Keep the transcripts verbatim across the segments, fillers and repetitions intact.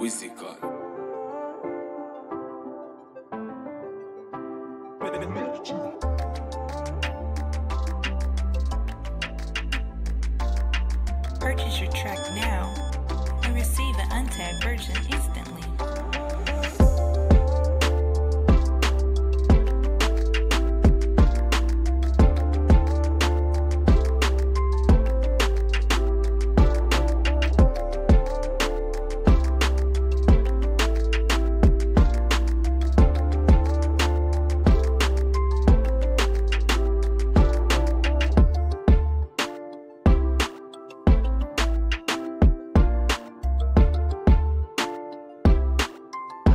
Wizical. Purchase your track now and receive an untagged version instantly.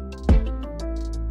Purchase your tracks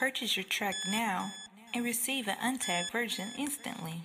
Purchase your track now and receive an untagged version instantly.